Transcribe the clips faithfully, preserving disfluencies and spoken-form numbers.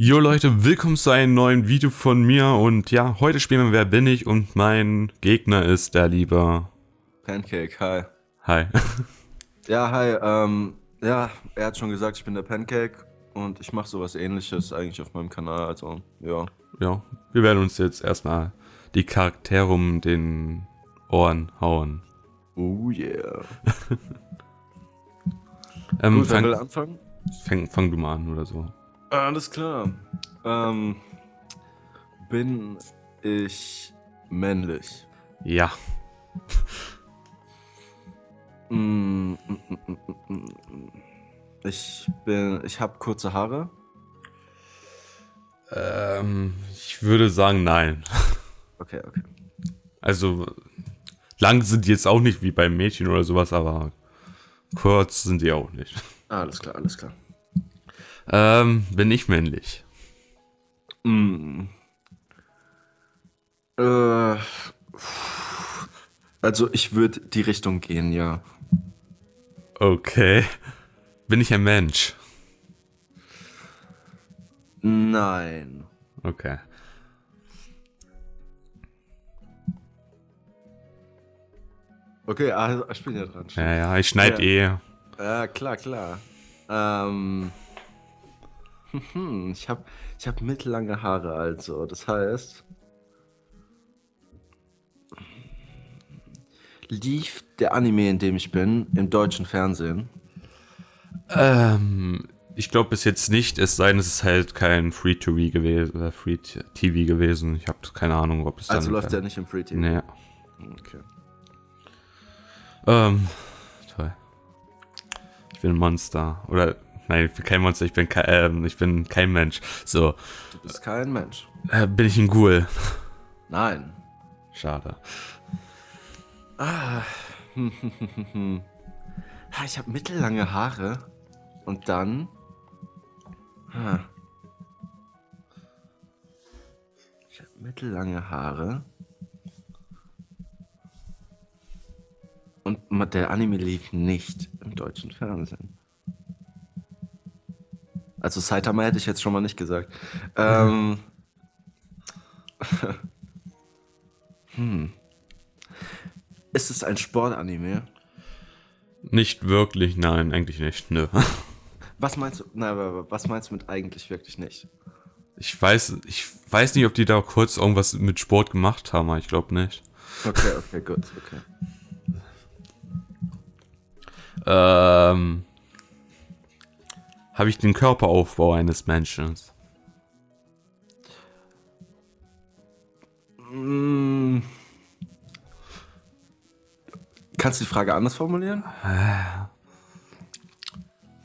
Jo Leute, willkommen zu einem neuen Video von mir und ja, heute spielen wir Wer bin ich und mein Gegner ist der liebe Pancake, hi. Hi. Ja, hi, ähm, ja, er hat schon gesagt, ich bin der Pancake und ich mache sowas Ähnliches eigentlich auf meinem Kanal, also, ja. Ja, wir werden uns jetzt erstmal die Charaktere um den Ohren hauen. Oh yeah. ähm, Gut, fang, will anfangen? Fang, fang du mal an oder so. Alles klar. Ähm, bin ich männlich? Ja. Ich bin, ich habe kurze Haare. Ähm, ich würde sagen nein. Okay, okay. Also lang sind die jetzt auch nicht wie beim Mädchen oder sowas, aber kurz sind die auch nicht. Alles klar, alles klar. Ähm, bin ich männlich? Mm. Äh, also ich würde die Richtung gehen, ja. Okay. Bin ich ein Mensch? Nein. Okay. Okay, also ich bin ja dran. Ja, ja, ich schneid ja. eh. Ja, klar, klar. Ähm... Ich habe ich hab mittellange Haare, also. Das heißt, lief der Anime, in dem ich bin, im deutschen Fernsehen? Ähm, ich glaube bis jetzt nicht, es sei denn, es ist halt kein Free-T V gewesen, Free-T V gewesen. Ich habe keine Ahnung, ob es dann... Also läuft der nicht im Free-T V? Nee. Okay. Ähm, toll. Ich bin ein Monster, oder... Nein, ich bin kein Monster, ich bin kein, äh, ich bin kein Mensch. So. Du bist kein Mensch. Äh, bin ich ein Ghoul? Nein. Schade. Ah. Ich habe mittellange Haare. Und dann... Ah. Ich habe mittellange Haare. Und der Anime lief nicht im deutschen Fernsehen. Also Saitama hätte ich jetzt schon mal nicht gesagt. Ähm. hm. Ist es ein Sportanime? Nicht wirklich, nein, eigentlich nicht. Nö. Was meinst du? Nein, was meinst du mit eigentlich wirklich nicht? Ich weiß, ich weiß nicht, ob die da kurz irgendwas mit Sport gemacht haben, aber ich glaube nicht. Okay, okay, gut, okay. Ähm. Habe ich den Körperaufbau eines Menschen? Mmh. Kannst du die Frage anders formulieren?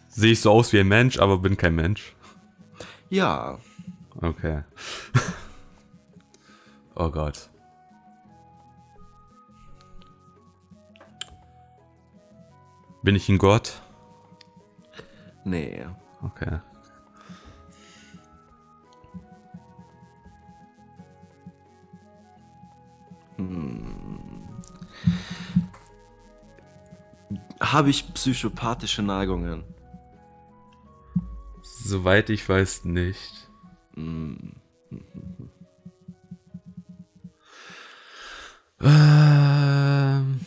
Sehe ich so aus wie ein Mensch, aber bin kein Mensch? Ja. Okay. Oh Gott. Bin ich ein Gott? Nee. Okay. Hm. Habe ich psychopathische Neigungen? Soweit ich weiß, nicht. Hm. Ähm.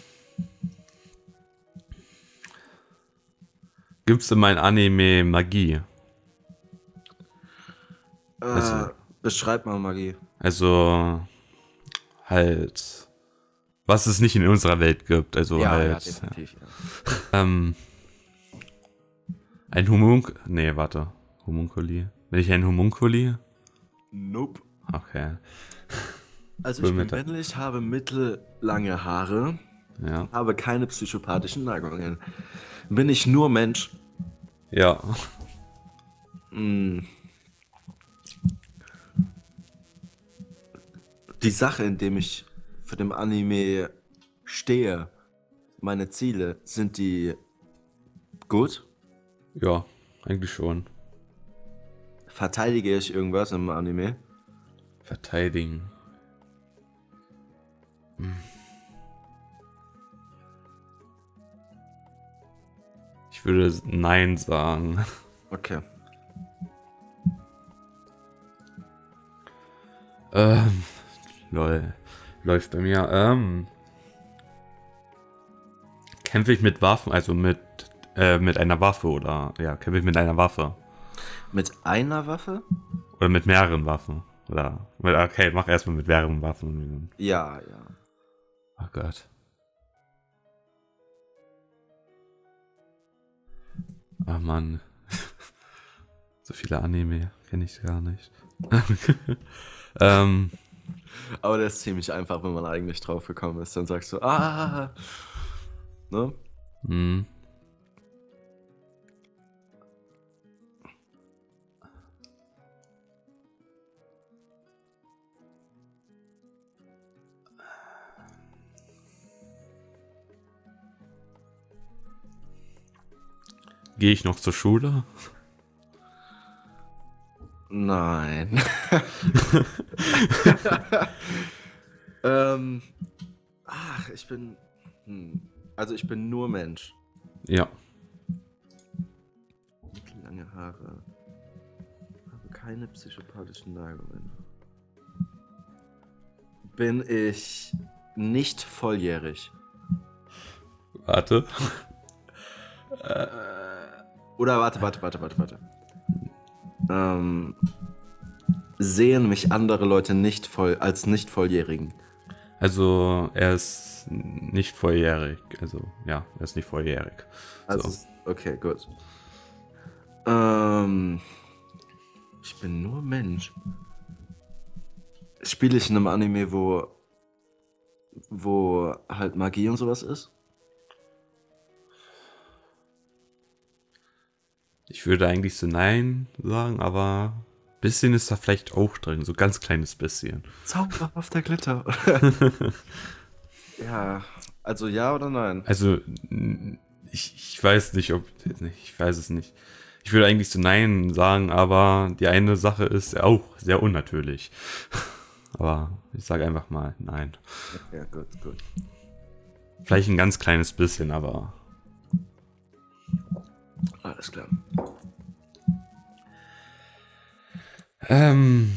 Gibt es in meinem Anime Magie? Äh, also, beschreib mal Magie. Also, halt, was es nicht in unserer Welt gibt. Also ja, halt. Ja, definitiv, ja. Ja. ähm, ein Homunkuli. Nee, warte. Homunkuli. Bin ich ein Homunkuli? Nope. Okay. Also, ich bin männlich, habe mittellange Haare, ja. Habe keine psychopathischen Neigungen. Bin ich nur Mensch? Ja. Die Sache, in dem ich für den Anime stehe, meine Ziele, sind die gut? Ja, eigentlich schon. Verteidige ich irgendwas im Anime? Verteidigen. Hm. Ich würde Nein sagen. Okay. Ähm, lol. Läuft bei mir. Ähm, kämpfe ich mit Waffen, also mit, äh, mit einer Waffe oder, ja, kämpfe ich mit einer Waffe. Mit einer Waffe? Oder mit mehreren Waffen. Oder, okay, mach erstmal mit mehreren Waffen. Ja, ja. Oh Gott. Oh Mann. So viele Anime kenne ich gar nicht. ähm. Aber das ist ziemlich einfach, wenn man eigentlich drauf gekommen ist. Dann sagst du, ah. Ne? Mhm. Gehe ich noch zur Schule? Nein. ähm, ach, ich bin... Also ich bin nur Mensch. Ja. Lange Haare. Habe keine psychopathischen Neigungen. Bin ich nicht volljährig? Warte. äh... Oder warte, warte, warte, warte, warte. Ähm, sehen mich andere Leute nicht voll als nicht volljährigen? Also er ist nicht volljährig. Also ja, er ist nicht volljährig. Also so. Okay, gut. Ähm, ich bin nur Mensch. Spiele ich in einem Anime, wo wo halt Magie und sowas ist? Ich würde eigentlich so Nein sagen, aber ein bisschen ist da vielleicht auch drin, so ein ganz kleines bisschen. Zauberhafter Glitter. Ja, also ja oder nein? Also, ich, ich weiß nicht, ob, ich weiß es nicht. Ich würde eigentlich so Nein sagen, aber die eine Sache ist auch sehr unnatürlich. Aber ich sage einfach mal Nein. Ja, gut, gut. Vielleicht ein ganz kleines bisschen, aber... Alles klar. Ähm.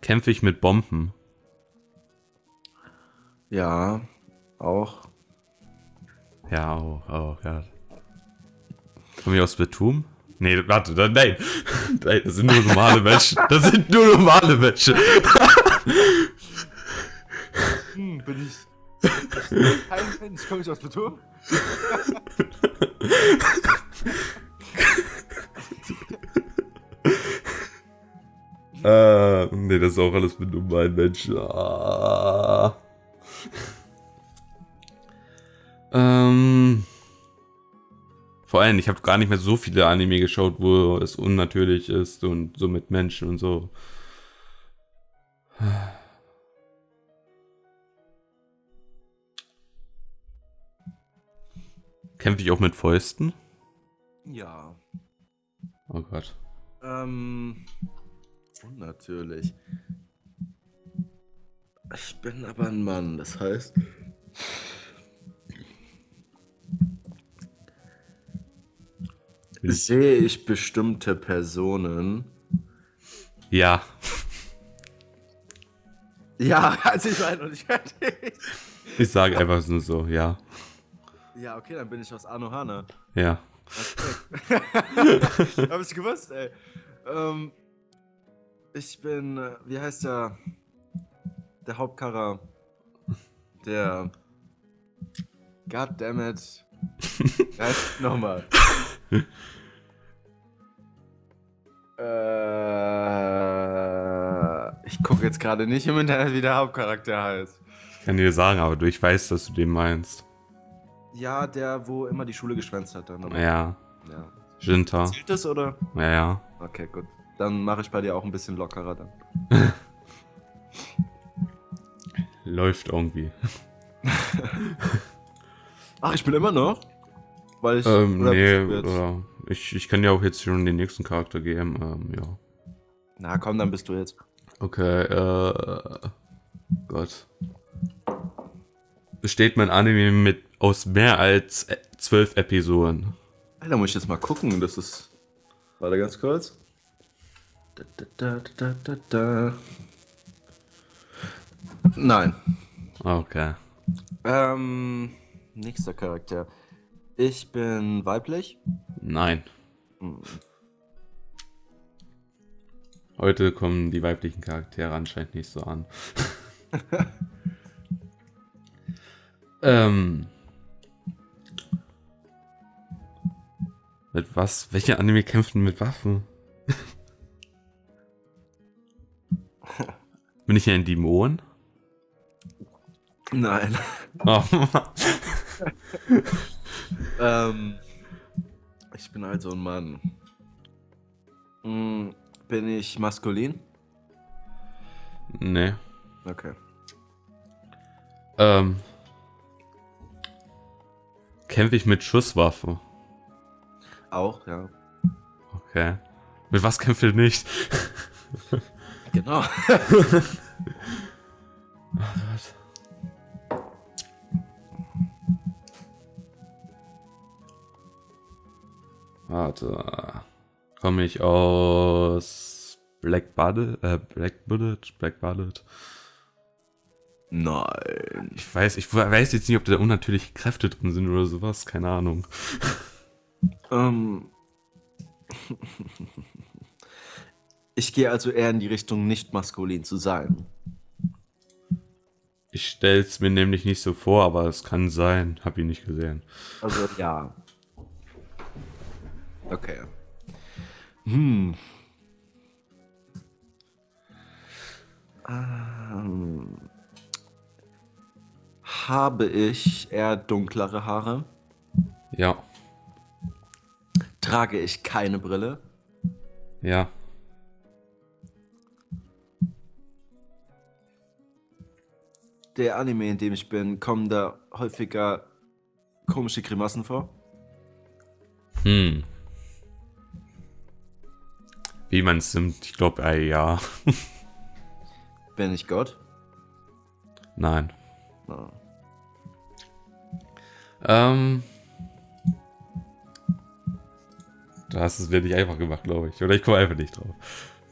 Kämpfe ich mit Bomben? Ja, auch. Ja, auch, auch, ja. Kommen wir aus Betum? Nee, warte, nein. Das sind nur normale Menschen. Das sind nur normale Menschen. Hm, bin ich... Kein Mensch, komme ich aus Beton? äh, ne, das ist auch alles mit normalen Menschen. Ah. ähm, vor allem, ich habe gar nicht mehr so viele Anime geschaut, wo es unnatürlich ist und so mit Menschen und so. Kämpfe ich auch mit Fäusten? Ja. Oh Gott. Ähm, natürlich. Ich bin aber ein Mann, das heißt... Sehe ich bestimmte Personen? Ja. Ja, also ich war noch nicht fertig. Ich sage einfach nur so, ja. Ja, okay, dann bin ich aus Anohana. Ja. Okay. Hab ich gewusst, ey. Ähm, ich bin, wie heißt der, der Hauptcharakter, der, goddammit, nochmal. äh, ich gucke jetzt gerade nicht im Internet, wie der Hauptcharakter heißt. Ich kann dir sagen, aber ich weiß, dass du den meinst. Ja, der, wo immer die Schule geschwänzt hat. Dann ja. Ja. Jinta. Zählt das, oder? Ja, ja. Okay, gut. Dann mache ich bei dir auch ein bisschen lockerer dann. Läuft irgendwie. Ach, ich bin immer noch? Weil ich... Ähm, oder nee, oder... Ich, ich kann ja auch jetzt schon den nächsten Charakter geben, ähm, ja. Na, komm, dann bist du jetzt. Okay, äh... Gott. besteht mein Anime mit aus mehr als zwölf Episoden. Alter, muss ich jetzt mal gucken, das ist... Warte ganz kurz. Da, da, da, da, da. Nein. Okay. Ähm, nächster Charakter. Ich bin weiblich? Nein. Hm. Heute kommen die weiblichen Charaktere anscheinend nicht so an. ähm. Mit was? Welche Anime kämpfen mit Waffen? Bin ich ein Dämon? Nein. Oh, Mann. ähm, ich bin also ein Mann. Hm, bin ich maskulin? Nee. Okay. Ähm. Kämpfe ich mit Schusswaffe? Auch, ja. Okay. Mit was kämpft ihr nicht? Genau. Oh, warte. Komme ich aus Black Bullet? Äh, Black Bullet? Black Bullet? Nein. Ich weiß, ich weiß jetzt nicht, ob da unnatürliche Kräfte drin sind oder sowas. Keine Ahnung. Ähm. Ich gehe also eher in die Richtung, nicht maskulin zu sein. Ich stelle es mir nämlich nicht so vor, aber es kann sein. Hab ihn nicht gesehen. Also, ja. Okay. Hm. Ähm. Habe ich eher dunklere Haare? Ja. Trage ich keine Brille? Ja. Der Anime, in dem ich bin, kommen da häufiger komische Grimassen vor? Hm. Wie man es nimmt, ich glaube, äh, ja. Bin ich Gott? Nein. Oh. Ähm... Da hast du es wirklich einfach gemacht, glaube ich. Oder ich komme einfach nicht drauf.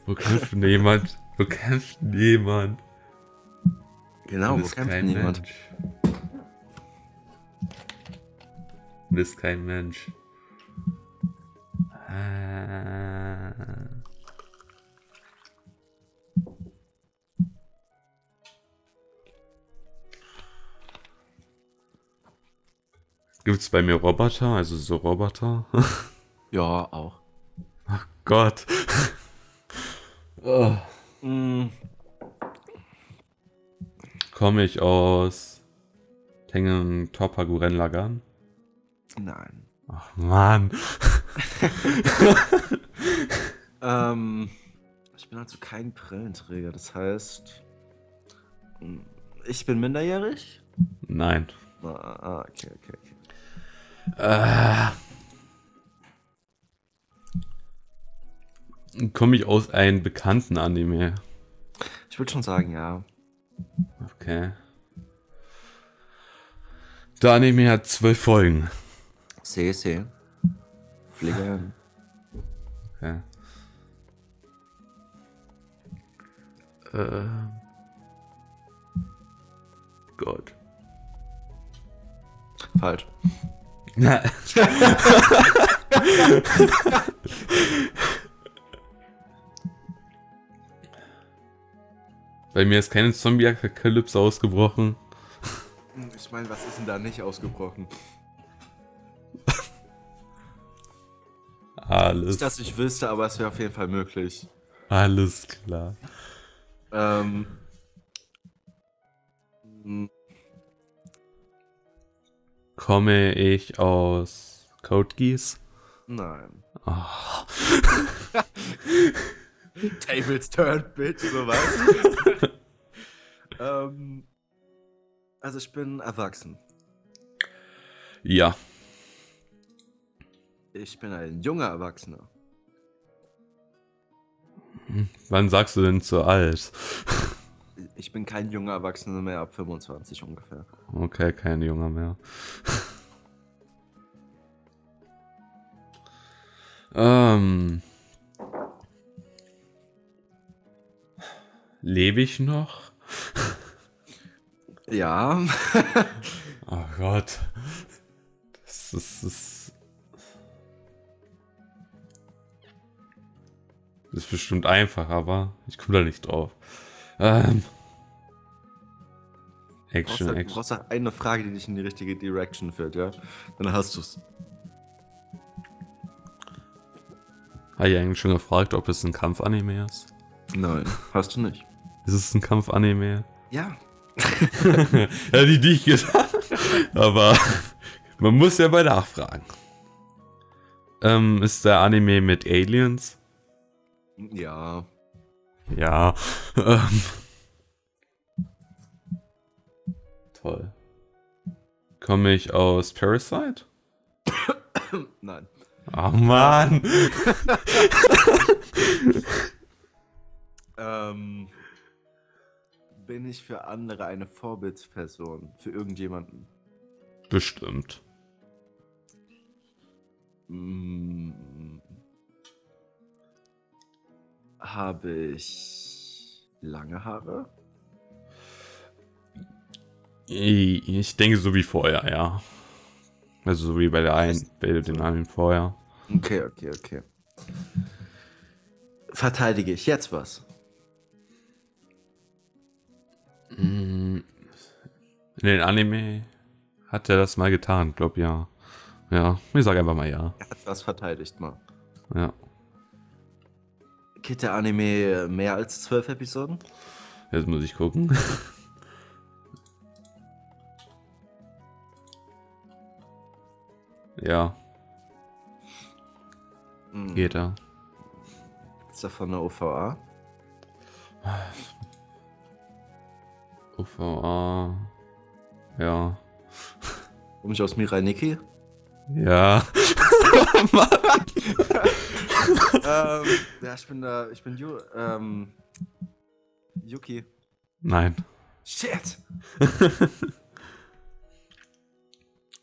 Wo kämpft denn jemand? Wo kämpft denn jemand? Genau, wo kämpft denn jemand? Du bist kein Mensch. Ah. Gibt es bei mir Roboter? Also so Roboter? Ja, auch. Ach Gott. Oh. Mm. Komme ich aus Tengen Toppa Gurren Lagann? Nein. Ach Mann. ähm, ich bin also kein Brillenträger, das heißt, ich bin minderjährig? Nein. Ah, okay, okay, okay. Äh. Komme ich aus einem bekannten Anime? Ich würde schon sagen, ja. Okay. Der Anime hat zwölf Folgen. Sehe, sehe. Pflege. Okay. Äh. Gott. Falsch. Na. Bei mir ist keine Zombie-Apokalypse ausgebrochen. Ich meine, was ist denn da nicht ausgebrochen? Alles. Nicht, dass ich wüsste, aber es wäre auf jeden Fall möglich. Alles klar. Ähm. Komme ich aus Code Geass? Nein. Oh. Tables turn, bitch, so was. ähm, also ich bin erwachsen. Ja. Ich bin ein junger Erwachsener. Wann sagst du denn zu alt? Ich bin kein junger Erwachsener mehr, ab fünfundzwanzig ungefähr. Okay, kein junger mehr. ähm. Lebe ich noch? Ja. Oh Gott. Das ist... Das, das ist bestimmt einfach, aber ich komme da nicht drauf. Ähm... Action, du brauchst, Action. Du brauchst halt eine Frage, die dich in die richtige Direction führt, ja? Dann hast du's. Habe ich eigentlich schon gefragt, ob es ein Kampf-Anime ist? Nein, hast du nicht. Ist es ein Kampf-Anime? Ja. Ja, die dich gesagt. Aber man muss ja bei nachfragen. Ähm, ist der Anime mit Aliens? Ja. Ja. Ähm. Toll. Komme ich aus Parasite? Nein. Oh Mann! ähm, bin ich für andere eine Vorbildsperson? Für irgendjemanden? Bestimmt. Hm, habe ich lange Haare? Ich denke so wie vorher, ja. Also so wie bei der einen, bei den anderen vorher. Okay, okay, okay. Verteidige ich jetzt was? In den Anime hat er das mal getan, glaub ja. Ja, ich sag einfach mal ja. Er hat was verteidigt mal. Ja. Geht der Anime mehr als zwölf Episoden? Jetzt muss ich gucken. Ja. Mhm. Geht da. Ist davon eine O V A? O V A. Ja. Komm ich aus Mirai Nikki? Ja. Mann. ähm, ja, ich bin da. Ich bin Ju, ähm, Yuki. Nein. Shit!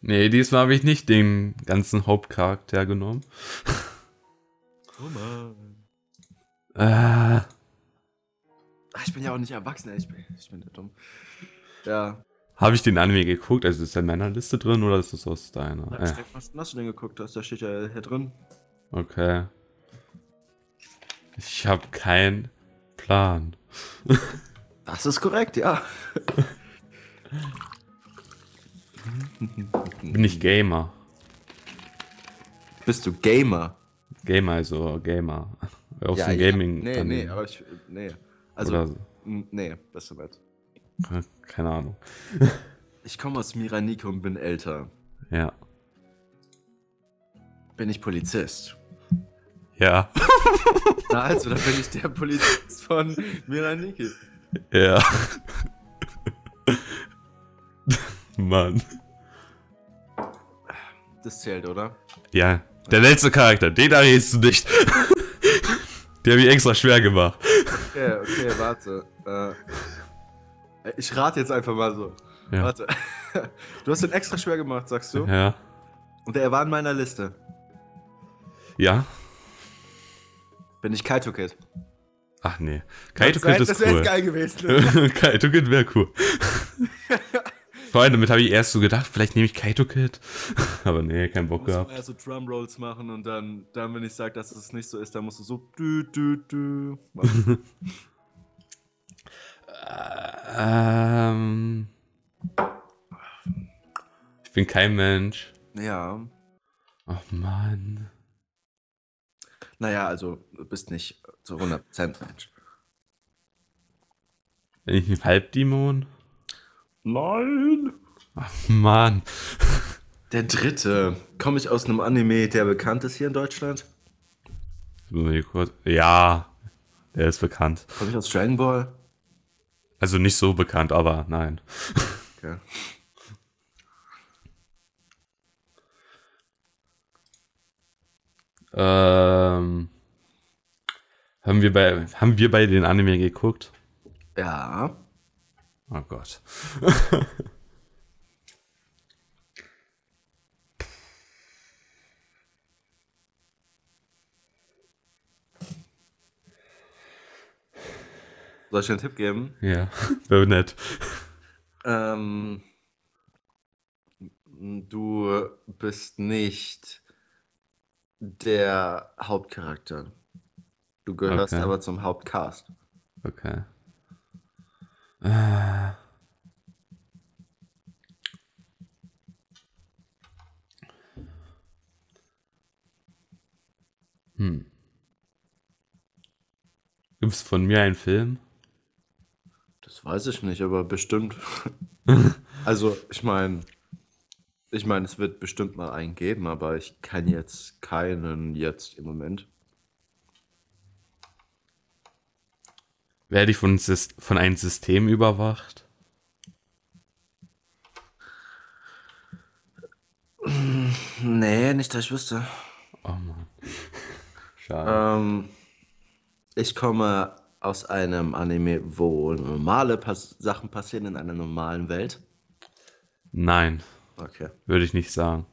Nee, diesmal habe ich nicht den ganzen Hauptcharakter genommen. Oh Mann. Äh. Ich bin ja auch nicht erwachsen, ich bin, ich bin ja dumm. Ja. Habe ich den Anime geguckt? Also ist der in meiner Liste drin oder ist das aus deiner? Ich äh. mal, hast du den geguckt? Da steht ja hier drin. Okay. Ich habe keinen Plan. Das ist korrekt, ja. Bin ich Gamer? Bist du Gamer? Gamer, also Gamer. Aus ja, dem ja. Gaming. Nee, dann nee, aber ich. Nee. Also. So. Nee, das ist nicht. Keine Ahnung. Ich komme aus Mirai Nikki und bin älter. Ja. Bin ich Polizist? Ja. Na also, dann bin ich der Polizist von Mirai Nikki. Ja. Mann. Das zählt, oder? Ja. Der letzte Charakter, den errätst du nicht. Der habe ich extra schwer gemacht. Okay, okay, warte. Äh, ich rate jetzt einfach mal so. Ja. Warte. Du hast den extra schwer gemacht, sagst du? Ja. Und der war in meiner Liste. Ja. Bin ich Kaito Kid? Ach nee. Kaito Kid ist cool. Das wäre geil gewesen. Ne? Kaito Kid wäre cool. Freunde, damit habe ich erst so gedacht, vielleicht nehme ich Kaito Kid. Aber nee, keinen Bock gehabt. Erst so Drumrolls machen und dann, dann wenn ich sage, dass es nicht so ist, dann musst du so dü, dü, dü machen. ähm, ich bin kein Mensch. Ja. Ach Mann. Naja, also du bist nicht zu hundert Prozent Mensch. Bin ich ein Halbdämon? Nein! Ach Mann. Der dritte. Komme ich aus einem Anime, der bekannt ist hier in Deutschland? Ja, der ist bekannt. Komme ich aus Dragon Ball? Also nicht so bekannt, aber nein. Okay. ähm, haben wir bei, haben wir bei den Anime geguckt? Ja. Oh Gott. Soll ich dir einen Tipp geben? Ja, wäre nett. Ähm, du bist nicht der Hauptcharakter. Du gehörst okay. aber zum Hauptcast. Okay. Äh. Hm. Gibt's von mir einen Film? Das weiß ich nicht, aber bestimmt. Also, ich meine, ich meine, es wird bestimmt mal einen geben, aber ich kann jetzt keinen jetzt im Moment. Werde ich von, von einem System überwacht? Nee, nicht, dass ich wüsste. Oh Mann. Schade. Ähm, ich komme aus einem Anime, wo normale Pas- Sachen passieren in einer normalen Welt? Nein. Okay. Würde ich nicht sagen.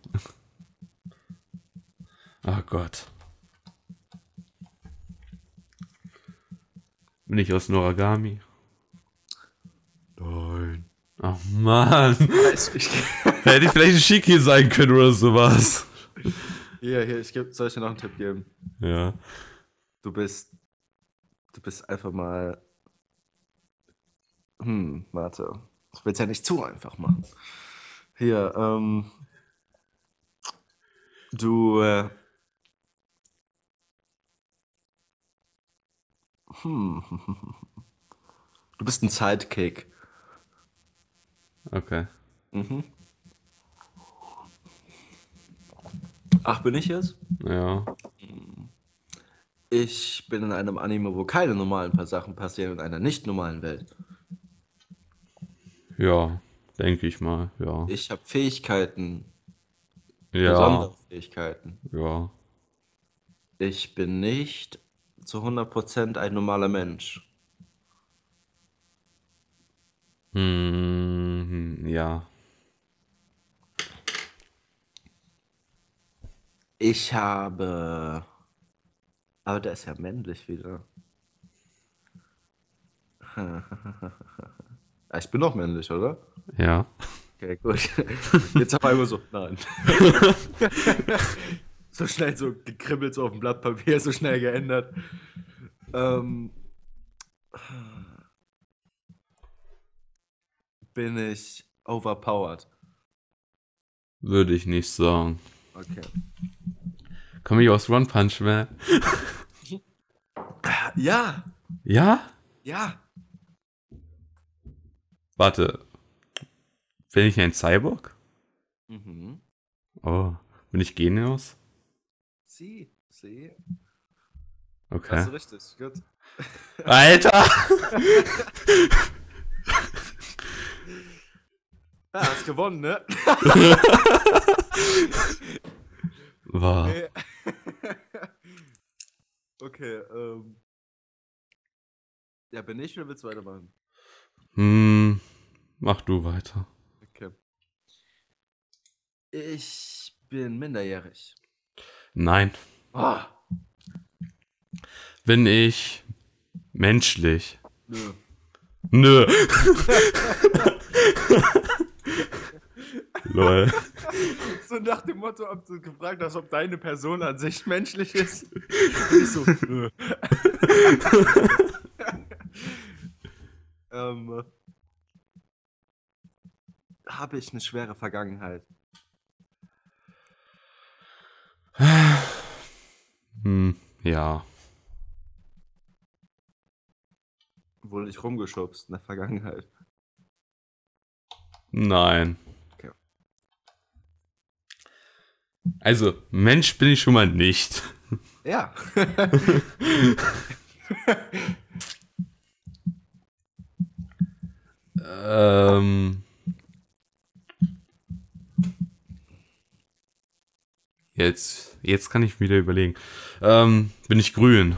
Oh Gott. Bin ich aus Noragami? Nein. Ach Mann. Hätte ich vielleicht ein Shiki sein können oder sowas. Hier, hier, ich geb, soll ich dir noch einen Tipp geben? Ja. Du bist... Du bist einfach mal... Hm, warte. Ich will es ja nicht zu einfach machen. Hier, ähm... Du... Äh, Hm. Du bist ein Sidekick. Okay. Mhm. Ach, bin ich jetzt? Ja. Ich bin in einem Anime, wo keine normalen paar Sachen passieren, in einer nicht normalen Welt. Ja, denke ich mal, ja. Ich habe Fähigkeiten. Ja. Besondere Fähigkeiten. Ja. Ich bin nicht... zu hundert Prozent ein normaler Mensch. Hm, ja. Ich habe... Aber der ist ja männlich wieder. Ich bin doch männlich, oder? Ja. Okay, gut. Jetzt auf einmal so, nein. So schnell so gekribbelt, so auf dem Blatt Papier, so schnell geändert. Ähm, bin ich overpowered? Würde ich nicht sagen. Okay. Komme ich aus One Punch Man? Ja. Ja? Ja. Warte. Bin ich ein Cyborg? Mhm. Oh. Bin ich Genius? Sie, sie. Okay. Das ist richtig, gut. Alter! Ja, hast gewonnen, ne? Wow. Okay, okay ähm. ja, bin ich oder willst du weitermachen? Hm, mach du weiter. Okay. Ich bin minderjährig. Nein. Oh. Bin ich menschlich? Nö. Nö. Lol. So nach dem Motto, ob du gefragt hast, ob deine Person an sich menschlich ist. Ich so, nö. ähm, habe ich eine schwere Vergangenheit? Hm, ja. Wurde ich rumgeschubst in der Vergangenheit? Nein. Okay. Also, Mensch bin ich schon mal nicht. Ja. ähm... Jetzt, jetzt kann ich wieder überlegen. Ähm, bin ich grün?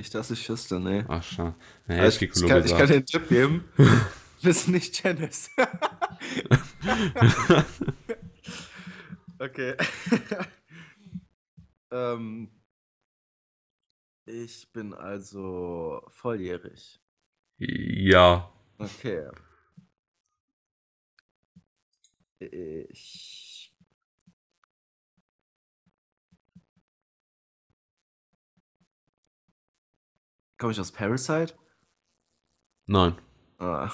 nicht, das ist Schüsse, ne? Ach, schade. Naja, also ich, ich, kann, ich kann dir einen Tipp geben. Bist nicht Janice. Okay. ähm, ich bin also volljährig. Ja. Okay. Ich... Komme ich aus Parasite? Nein. Ah.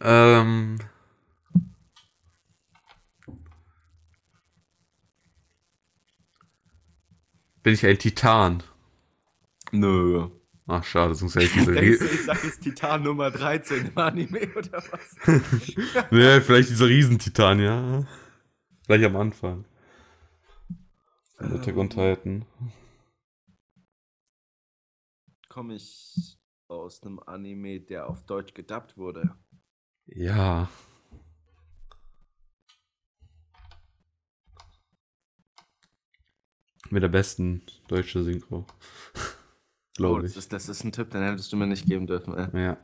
ähm... Bin ich ein Titan? Nö. Ach, schade, sonst hätte ich diese... Riesen- ich sag, ist Titan Nummer dreizehn im Anime, oder was? Nee, vielleicht dieser Riesentitan, ja. Gleich am Anfang. Ähm, Attack on Titan. Komme ich aus einem Anime, der auf Deutsch gedubbt wurde? Ja. Mit der besten deutschen Synchro. Glaube oh, das ich. Ist, das ist ein Tipp, den hättest du mir nicht geben dürfen, ey. Ja.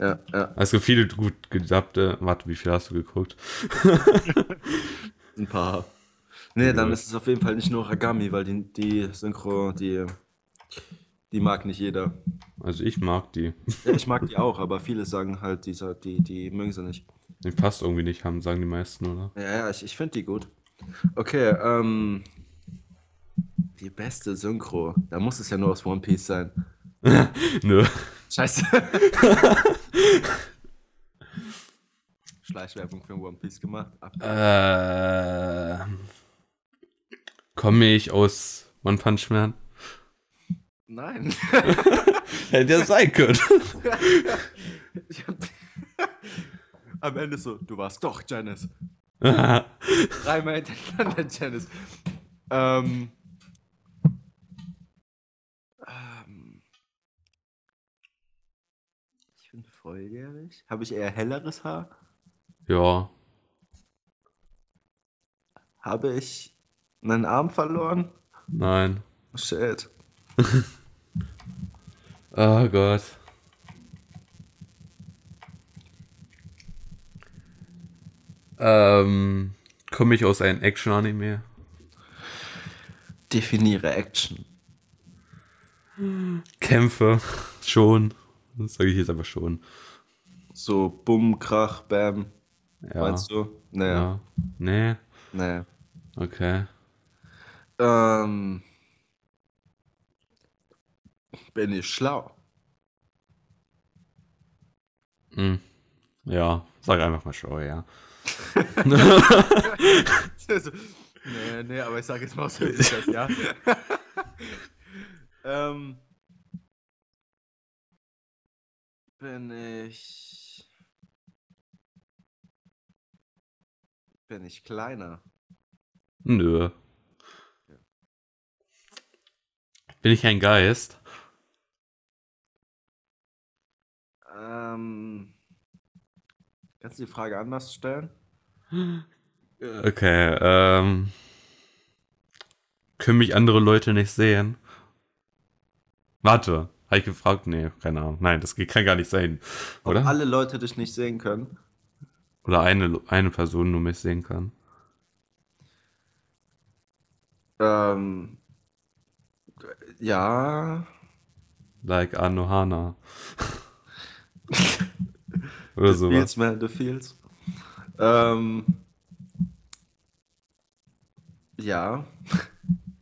Ja, ja. Also viele gut gedappte. Warte, wie viel hast du geguckt? Ein paar. Nee, dann ist es auf jeden Fall nicht Noragami, weil die, die Synchro, die, die mag nicht jeder. Also ich mag die. Ja, ich mag die auch, aber viele sagen halt, die, die, die mögen sie nicht. Die passt irgendwie nicht, haben, sagen die meisten, oder? Ja, ja, ich, ich finde die gut. Okay, ähm... die beste Synchro. Da muss es ja nur aus One Piece sein. Nö. Scheiße. Schleichwerbung für One Piece gemacht. Ab. Äh, komme ich aus One Punch Man? Nein. Hätte ja sein können. Am Ende so, du warst doch Janice. Dreimal hintereinander Janice. Ähm... Volljährig? Habe ich eher helleres Haar? Ja. Habe ich einen Arm verloren? Nein. Shit. Oh Gott. Ähm, komme ich aus einem Action-Anime? Definiere Action. Kämpfe. Schon. Das sage ich jetzt aber schon. So, bumm, krach, bam. Ja. Meinst du? Nee. Ja. Nee. Nee. Okay. Ähm. Bin ich schlau? Mhm. Ja, sag einfach mal schlau, ja. nee, nee, aber ich sag jetzt mal so, ja. ähm. Bin ich... Bin ich kleiner? Nö. Ja. Bin ich ein Geist? Ähm... Kannst du die Frage anders stellen? Okay, ähm... können mich andere Leute nicht sehen? Warte. Habe ich gefragt? Nee, keine Ahnung. Nein, das kann gar nicht sein, oder? Ob alle Leute dich nicht sehen können? Oder eine, eine Person nur mich sehen kann? Ähm, ja... Like Anohana. Oder the sowas. Fields, man, the Fields. Ähm... Ja.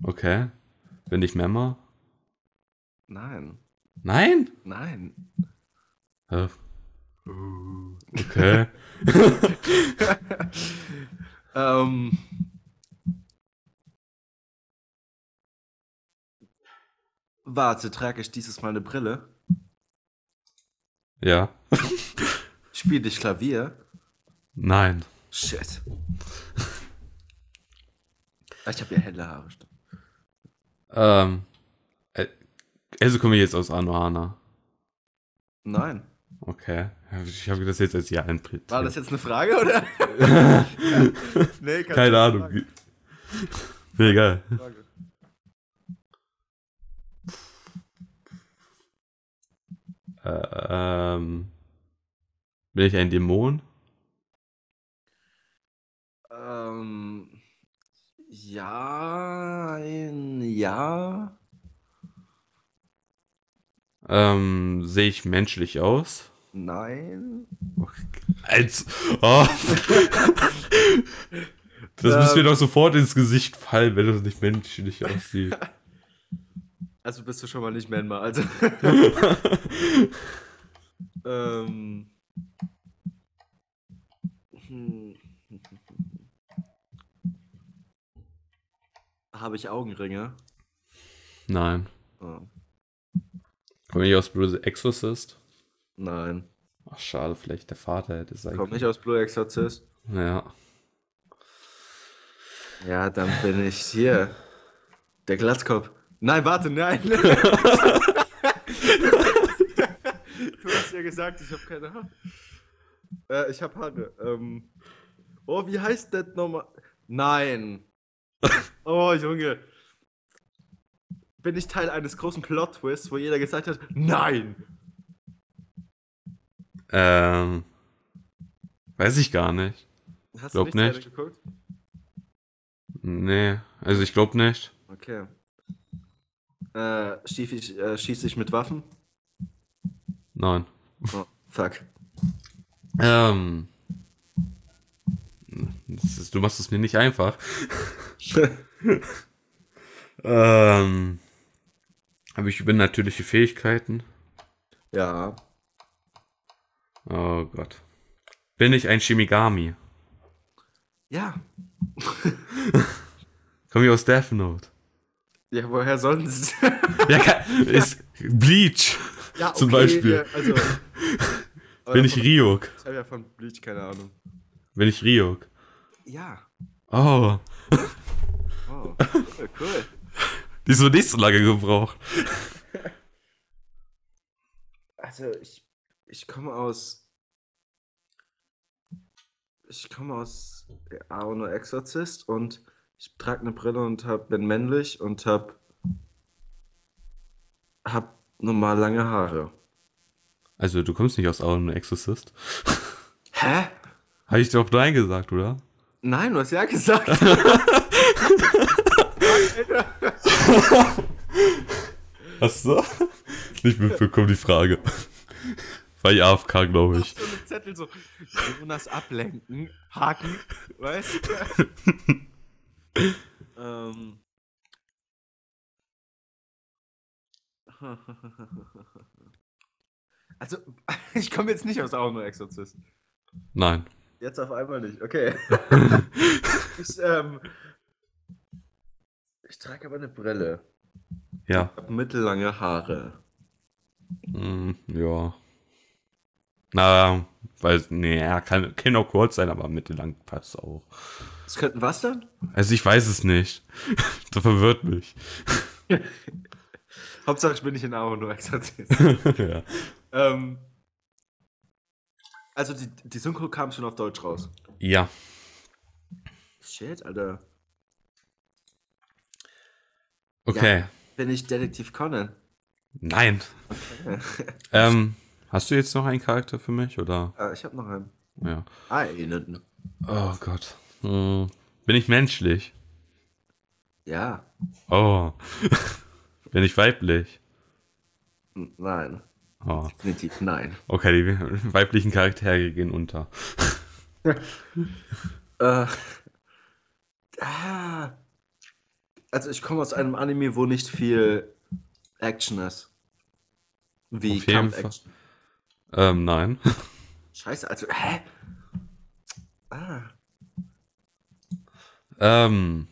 Okay. Bin ich Memmer? Nein. Nein? Nein. Oh. Okay. ähm. Warte, trage ich dieses Mal eine Brille? Ja. Spiele ich Klavier? Nein. Shit. Ich habe ja helle Haare. Ähm. Also komme ich jetzt aus Anohana? Nein. Okay. Ich habe das jetzt als Ja eintritt. War das jetzt eine Frage, oder? Nee, keine Ahnung. Frage. Nee, egal. Frage. Äh, ähm, bin ich ein Dämon? Ähm, ja, ein, ja. Ähm, sehe ich menschlich aus? Nein. Als, oh. Das ähm, müssen wir doch sofort ins Gesicht fallen, wenn das nicht menschlich aussieht. Also bist du schon mal nicht Menma, also. ähm. Hm. Habe ich Augenringe? Nein. Oh. Komme ich aus Blue Exorcist? Nein. Ach, schade, vielleicht der Vater hätte es sein können. Komme ich aus Blue Exorcist? Ja. Ja, dann bin ich hier. Der Glatzkopf. Nein, warte, nein. Du hast ja gesagt, ich habe keine Haare. Äh, ich habe Haare. Ähm. Oh, wie heißt das nochmal? Nein. Oh, Junge. Bin ich Teil eines großen Plot-Twists, wo jeder gesagt hat, nein. Ähm. Weiß ich gar nicht. Hast glaub du nicht, nicht. geguckt? Nee, also ich glaube nicht. Okay. Äh, schieß ich, äh, schieß ich mit Waffen? Nein. Oh, fuck. Ähm. Das ist, du machst es mir nicht einfach. ähm. Habe ich übernatürliche Fähigkeiten? Ja. Oh Gott. Bin ich ein Shinigami? Ja. Komme ich aus Death Note? Ja, woher sonst? ja, kann, ist Bleach ja, okay, zum Beispiel. Ja, also, bin ich von, Ryuk? Ich habe ja von Bleach keine Ahnung. Bin ich Ryuk? Ja. Oh. Oh, cool. Die ist so nicht so lange gebraucht. Also, ich Ich komme aus. Ich komme aus Aono Exorcist und ich trage eine Brille und hab, bin männlich und hab. hab normal lange Haare. Also, du kommst nicht aus Aono Exorcist? Hä? Habe ich doch Nein gesagt, oder? Nein, du hast ja gesagt. Hast du? Nicht mitbekommen, die Frage. War ich A F K, glaube ich. So einen Zettel so, Jonas ablenken, haken, weißt du? ähm. Also, ich komme jetzt nicht aus Aono Exorzist. Nein. Jetzt auf einmal nicht, okay. ich, ähm, ich trage aber eine Brille. Ja. Ich habe mittellange Haare. Mm, ja. Na, weiß, nee, kann, kann auch kurz sein, aber mittellang passt auch. Es könnten was dann? Also ich weiß es nicht. Das verwirrt mich. Hauptsache ich bin nicht in Aono Exorzist. Ja. ähm, also die, die Synchro kam schon auf Deutsch raus. Ja. Shit, Alter. Okay. Ja, bin ich Detektiv Conan? Nein. Okay. ähm. Hast du jetzt noch einen Charakter für mich, oder? Äh, ich habe noch einen. Ja. Einen. Oh Gott. Hm. Bin ich menschlich? Ja. Oh. Bin ich weiblich? Nein. Oh. Definitiv nein. Okay, die weiblichen Charaktere gehen unter. äh, ah. Also ich komme aus einem Anime, wo nicht viel Action ist. Wie Kampf-Action. Ähm, nein. Scheiße, also, hä? Ah. Ähm.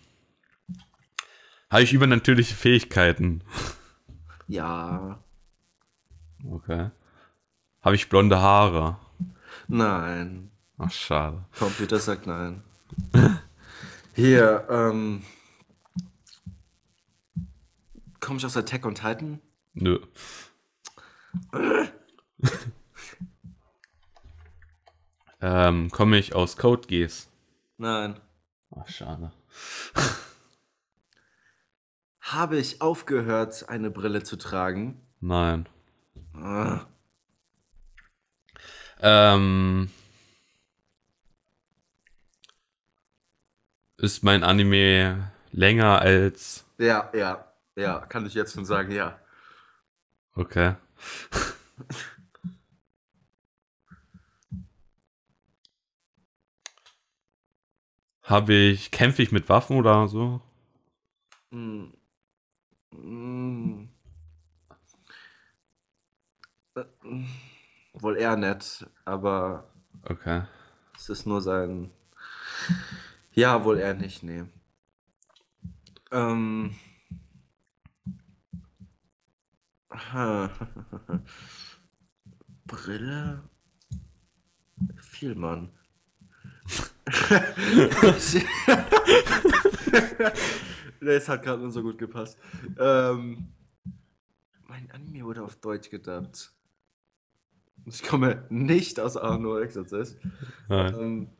Habe ich übernatürliche Fähigkeiten? Ja. Okay. Habe ich blonde Haare? Nein. Ach, schade. Computer sagt nein. Hier, ähm. Komme ich aus Attack on Titan? Nö. Ähm, komme ich aus Code Geass? Nein. Ach, schade. Habe ich aufgehört, eine Brille zu tragen? Nein. Ah. Ähm, ist mein Anime länger als... Ja, ja, ja, kann ich jetzt schon sagen, ja. Okay. Habe ich, kämpfe ich mit Waffen oder so? Mm. Mm. Wohl eher nett, aber okay. Es ist nur sein... Ja, wohl eher nicht, nee. Ähm... Brille? Viel, Mann. Nee, es hat gerade nur so gut gepasst. Ähm, mein Anime wurde auf Deutsch gedubbt. Ich komme nicht aus Blue Exorcist. Ähm,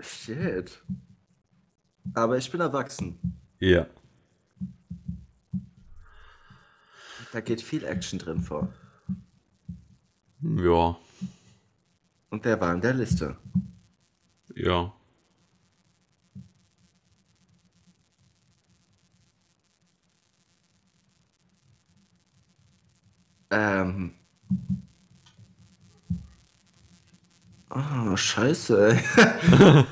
shit. Aber ich bin erwachsen. Ja. Da geht viel Action drin vor. Ja. Und der war in der Liste. Ja. Ähm. Oh, scheiße, ey.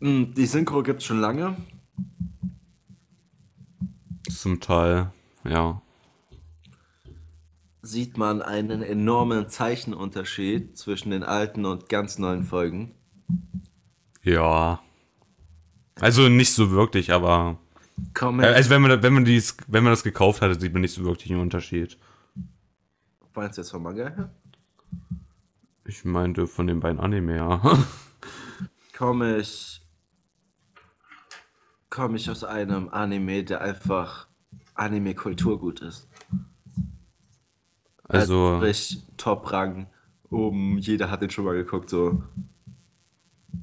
Die Synchro gibt's schon lange. Zum Teil, ja. Sieht man einen enormen Zeichenunterschied zwischen den alten und ganz neuen Folgen? Ja. Also nicht so wirklich, aber... Comment. Also wenn man, wenn, man dies, wenn man das gekauft hatte, sieht man nicht so wirklich einen Unterschied. Meinst du jetzt vom Manga her? Ich meinte von den beiden Anime, ja. Komme ich... Komme ich aus einem Anime, der einfach Anime-Kulturgut ist. Also, also sprich, Top-Rang oben, jeder hat den schon mal geguckt, so.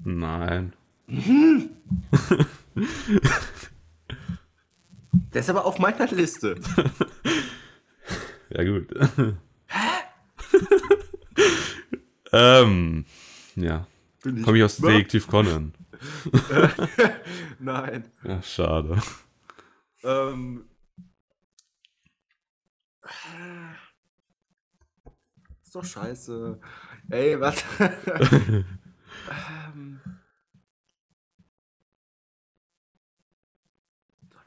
Nein. Mhm. Der ist aber auf meiner Liste. Ja, gut. Hä? ähm, ja. Komme ich aus Detektiv Conan? Nein. Ach, schade. Ähm. Ist doch scheiße. Ey, was? ähm.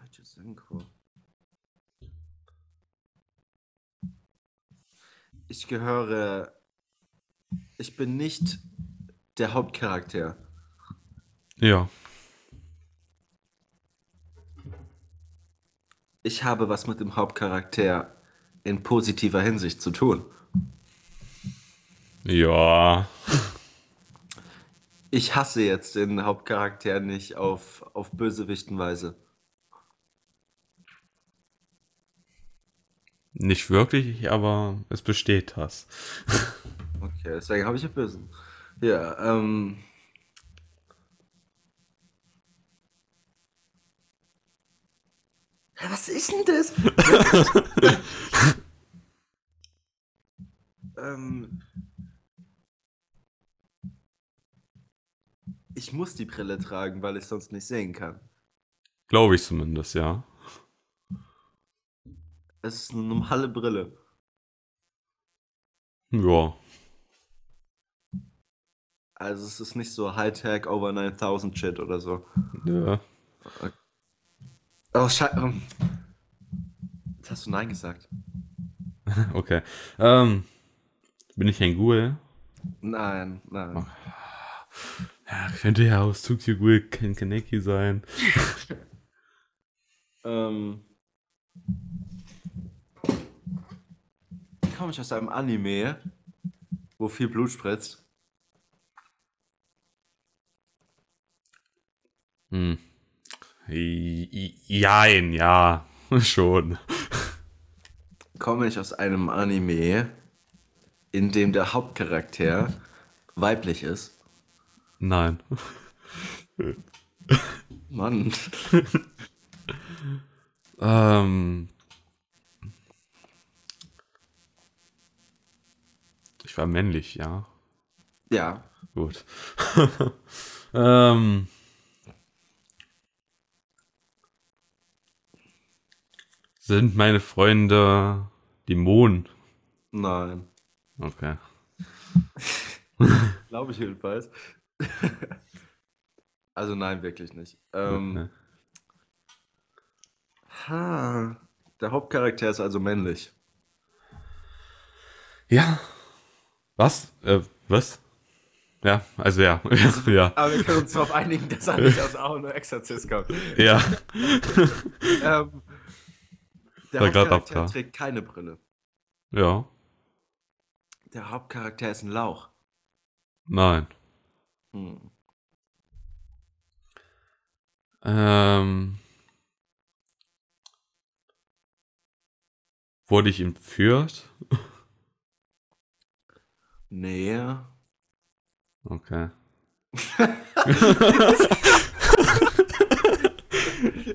Deutsche Synchro. Ich gehöre... Ich bin nicht der Hauptcharakter. Ja. Ich habe was mit dem Hauptcharakter in positiver Hinsicht zu tun. Ja. Ich hasse jetzt den Hauptcharakter nicht auf, auf Bösewichtenweise. Nicht wirklich, aber es besteht Hass. Okay, deswegen habe ich ja Bösen. Ja, ähm... Was ist denn das? ähm... Ich muss die Brille tragen, weil ich sonst nicht sehen kann. Glaube ich zumindest, ja. Es ist eine normale Brille. Ja. Also es ist nicht so Hightech over neuntausend Shit oder so. Ja. Oh, scheiße. Jetzt hast du Nein gesagt. Okay. Ähm, bin ich ein Ghoul? Nein, nein. Oh. Ja, könnte ja aus Tokyo Ghoul kein Kaneki sein. ähm. Komme ich aus einem Anime, wo viel Blut spritzt? Hm. Jein, ja. Schon. Komme ich aus einem Anime, in dem der Hauptcharakter weiblich ist? Nein. Mann. ähm. Ich war männlich, ja. Ja. Gut. ähm. Sind meine Freunde Dämonen? Nein. Okay. Glaube ich jedenfalls. Also nein, wirklich nicht. Ähm, okay. Ha, der Hauptcharakter ist also männlich. Ja. Was? Äh, was? Ja, also ja. Also, ja. Aber wir können uns darauf einigen, dass er nicht aus Ahono Exorzist kommt. Ja. ähm, der war Hauptcharakter trägt keine Brille. Ja. Der Hauptcharakter ist ein Lauch. Nein. Hm. Ähm, wurde ich entführt? Nee. Okay.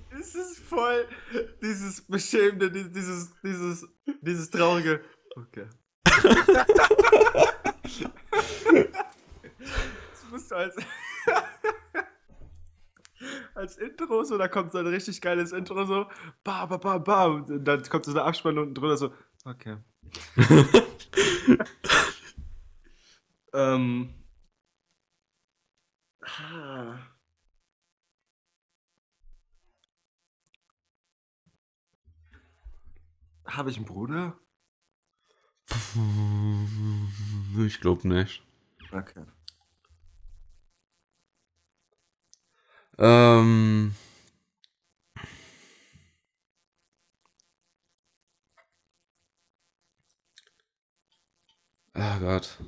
Es ist voll dieses beschämende, dieses, dieses, dieses traurige. Okay. Das musst du als... als Intro, so, da kommt so ein richtig geiles Intro, so, ba, ba, ba, ba, und dann kommt so eine Abspannung unten drunter, so, okay. ähm. Ah. Habe ich einen Bruder? Ich glaube nicht. Okay. Ähm. Ah Gott.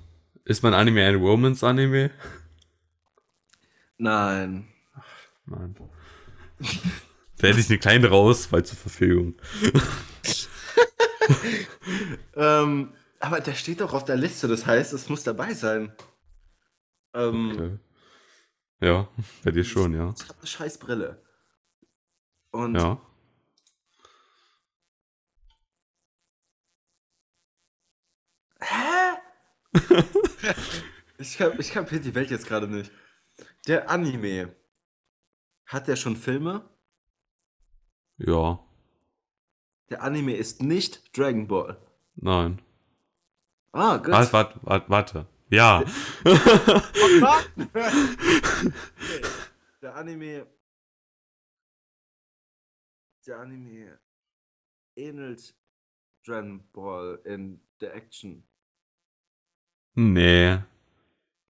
Ist mein Anime ein Romance-Anime? Nein. Ach, Mann. Da hätte ich eine kleinere Auswahl zur Verfügung. ähm, aber der steht doch auf der Liste, das heißt, es muss dabei sein. Ähm. Okay. Ja, bei dir schon, ja. Ich hab eine scheiß Brille. Und ja. Hä? ich kapiere ich kapier die Welt jetzt gerade nicht. Der Anime. Hat der schon Filme? Ja. Der Anime ist nicht Dragon Ball. Nein. Ah, gut. Warte, warte, warte. warte. Ja. Okay. Der Anime. Der Anime ähnelt Dragon Ball in der Action. Nee.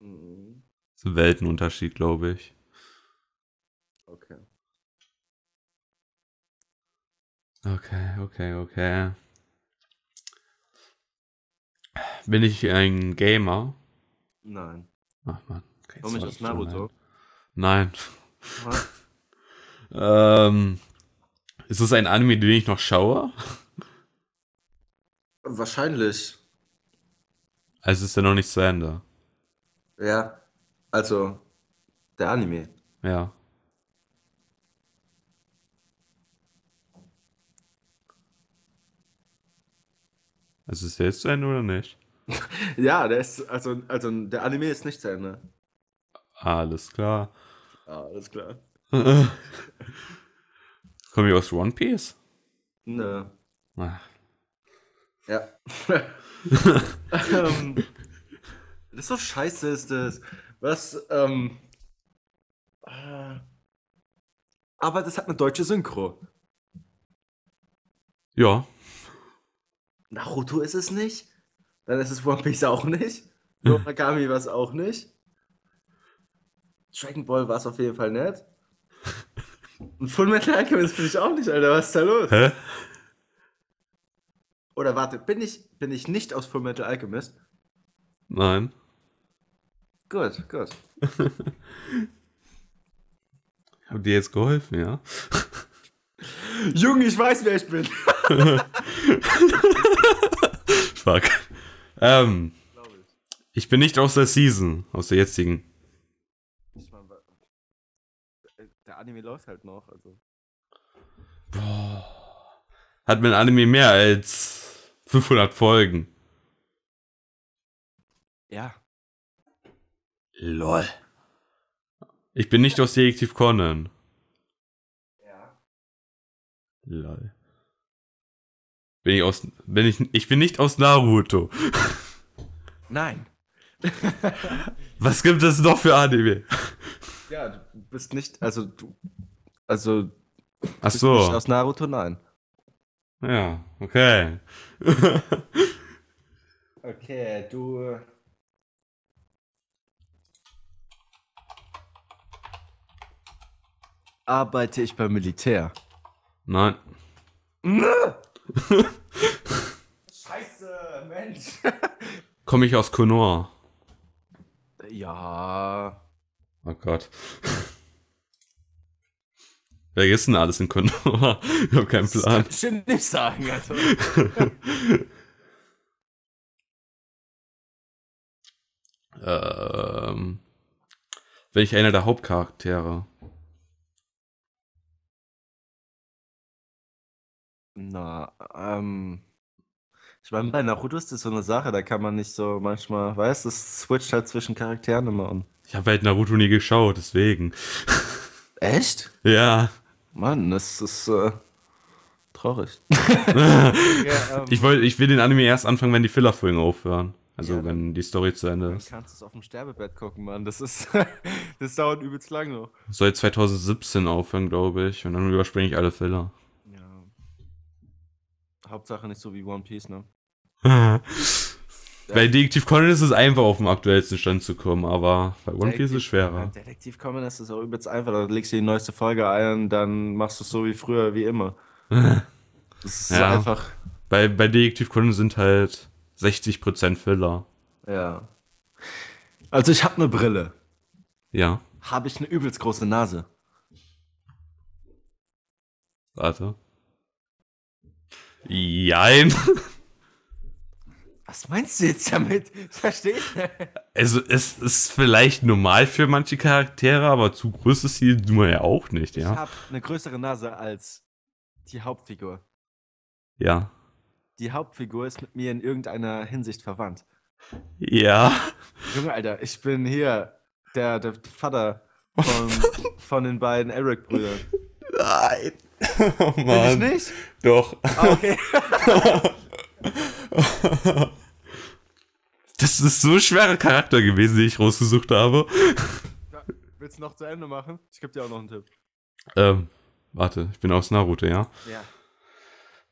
Mhm. Das ist ein Weltenunterschied, glaube ich. Okay. Okay, okay, okay. Bin ich ein Gamer? Nein. Ach man. Komm ich aus Naruto? Nein. ähm, ist es ein Anime, den ich noch schaue? Wahrscheinlich. Also ist der noch nicht zu Ende? Ja. Also, der Anime. Ja. Also ist der jetzt zu Ende oder nicht? Ja, der ist, also, also der Anime ist nicht zu Ende. Alles klar. Alles klar. Kommen wir aus One Piece? Nö. Ach. Ja. ähm, das ist doch scheiße, ist das. Was, ähm... Äh, aber das hat eine deutsche Synchro. Ja. Naruto ist es nicht? Dann ist es One Piece auch nicht. Noragami war es auch nicht. Dragon Ball war es auf jeden Fall nicht. Und Fullmetal Alchemist finde ich auch nicht, Alter. Was ist da los? Hä? Oder warte, bin ich, bin ich nicht aus Fullmetal Alchemist? Nein. Gut, gut. Ich habe dir jetzt geholfen, ja? Junge, ich weiß, wer ich bin. Fuck. Ähm, ich bin nicht aus der Season, aus der jetzigen. Ich mein, der Anime läuft halt noch, also. Boah. Hat mein Anime mehr als fünfhundert Folgen? Ja. Lol. Ich bin nicht aus Detektiv Conan. Ja. Lol. Bin ich aus. Bin ich, ich bin nicht aus Naruto. Nein. Was gibt es noch für Anime? Ja, du bist nicht. Also, du. Also. Ach so. Bist nicht aus Naruto, nein. Ja, okay. Okay, du. Arbeite ich beim Militär? Nein. Scheiße, Mensch. Komme ich aus Konoha? Ja. Oh Gott. Wer ist denn alles in Konoha? Ich hab keinen Plan. Das kann ich bestimmt nicht sagen, also. ähm. Bin ich einer der Hauptcharaktere? Na, ähm. Ich meine, bei Naruto ist das so eine Sache, da kann man nicht so manchmal, weißt du, es switcht halt zwischen Charakteren immer um. Ich habe halt Naruto nie geschaut, deswegen. Echt? Ja. Mann, das ist äh, traurig. ja, ähm, ich, wollt, ich will den Anime erst anfangen, wenn die Filler-Folgen aufhören. Also, ja, wenn die Story zu Ende ist. Du kannst es auf dem Sterbebett gucken, Mann. Das ist, das dauert übelst lang noch. Soll zwanzig siebzehn aufhören, glaube ich. Und dann überspringe ich alle Filler. Hauptsache nicht so wie One Piece, ne? Bei Detektiv Conan ist es einfach, auf den aktuellsten Stand zu kommen, aber bei One Piece ist es schwerer. Bei Detektiv Conan ist es auch übelst einfach, da legst du die neueste Folge ein, dann machst du es so wie früher, wie immer. Das ist ja so einfach. Bei, bei Detektiv Conan sind halt sechzig Prozent Filler. Ja. Also ich habe eine Brille. Ja. Habe ich eine übelst große Nase. Warte. Jein. Was meinst du jetzt damit? Verstehst du? Also es ist vielleicht normal für manche Charaktere, aber zu groß ist die Nummer ja auch nicht, ja? Ich habe eine größere Nase als die Hauptfigur. Ja. Die Hauptfigur ist mit mir in irgendeiner Hinsicht verwandt. Ja. Junge, Alter, ich bin hier der, der Vater von, von den beiden Eric-Brüdern. Nein. Oh Mann. Bin ich nicht? Doch. Ah, okay. Das ist so ein schwerer Charakter gewesen, den ich rausgesucht habe. Ja, willst du noch zu Ende machen? Ich gebe dir auch noch einen Tipp. Ähm, warte, ich bin aus Naruto, ja? Ja.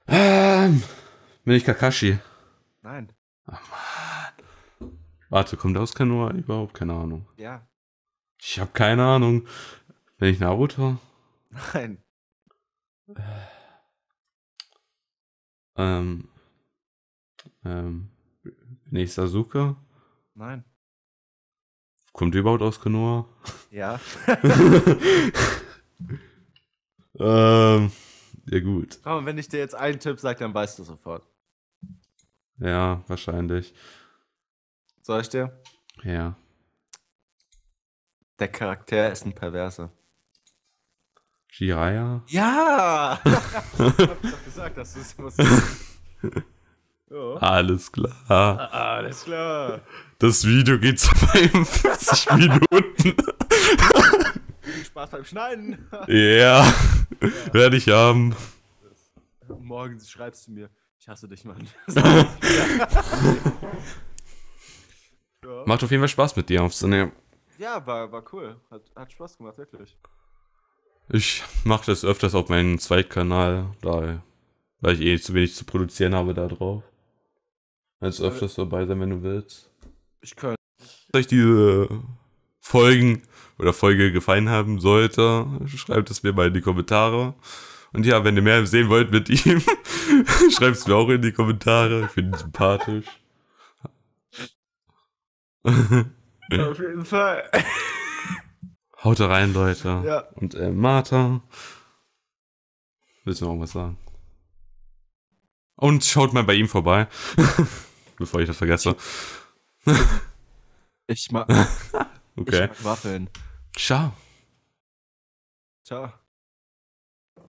Ähm, bin ich Kakashi? Nein. Oh Mann. Warte, kommt aus Konoha? Überhaupt keine Ahnung. Ja. Ich habe keine Ahnung. Bin ich Naruto? Nein. Ähm, ähm, bin ich Sasuke? Nein. Kommt ihr überhaupt aus Konoha? Ja. ähm, ja gut. Komm, wenn ich dir jetzt einen Tipp sage, dann weißt du sofort. Ja, wahrscheinlich. Soll ich dir? Ja. Der Charakter ist ein Perverser. Jiraiya? Ja! Ich hab doch gesagt, dass du es was. Alles klar. Alles klar. Das Video geht zu fünfundvierzig Minuten. Viel Spaß beim Schneiden. Ja, ja. Werde ich haben. Morgen schreibst du mir, ich hasse dich, Mann. Ja. Macht auf jeden Fall Spaß mit dir aufzunehmen. Ja, war, war cool. Hat, hat Spaß gemacht, wirklich. Ich mache das öfters auf meinem Zweitkanal, da, weil ich eh zu wenig zu produzieren habe da drauf. Kannst öfters dabei sein, wenn du willst. Ich kann. Wenn euch diese Folgen oder Folge gefallen haben sollte, schreibt es mir mal in die Kommentare. Und ja, wenn ihr mehr sehen wollt mit ihm, schreibt es mir auch in die Kommentare. Ich finde ihn sympathisch. Auf jeden Fall. Haut rein, Leute. Ja. Und äh, Martha. Willst du noch was sagen? Und schaut mal bei ihm vorbei. Bevor ich das vergesse. Ich mag. Okay. Ich mag Waffeln. Ciao. Ciao.